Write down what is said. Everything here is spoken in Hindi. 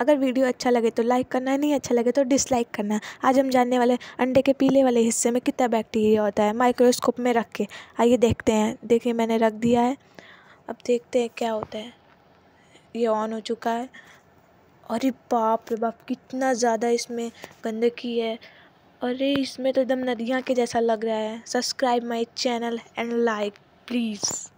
अगर वीडियो अच्छा लगे तो लाइक करना, नहीं अच्छा लगे तो डिसलाइक करना। आज हम जानने वाले अंडे के पीले वाले हिस्से में कितना बैक्टीरिया होता है माइक्रोस्कोप में रख के। आइए देखते हैं। देखिए मैंने रख दिया है, अब देखते हैं क्या होता है। ये ऑन हो चुका है। अरे बाप रे बाप, कितना ज़्यादा इसमें गंदगी है। अरे इसमें तो एकदम नदियाँ के जैसा लग रहा है। Subscribe my channel and like please.